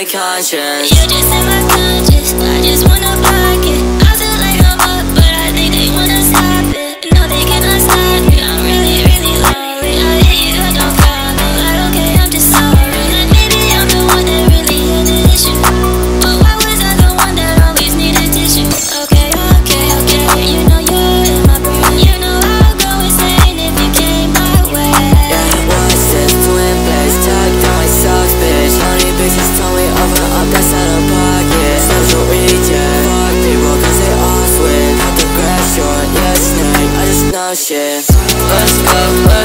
my conscience. You just in my conscience, I just wanna block it. I feel like I'm up, but I think they wanna stop it. No, they cannot stop me, I'm really, really lonely. I hate you, I don't call me, like okay, I'm just sorry. Like maybe I'm the one that really had an issue, but why was I the one that always needed tissue? Okay, okay, okay, you know you're in my brain. You know I'll go insane if you came my way. Yeah, what's this twin place? Tuck down my socks, bitch. Honey, bitches told me over up, that's how to buy. Shit. Let's go.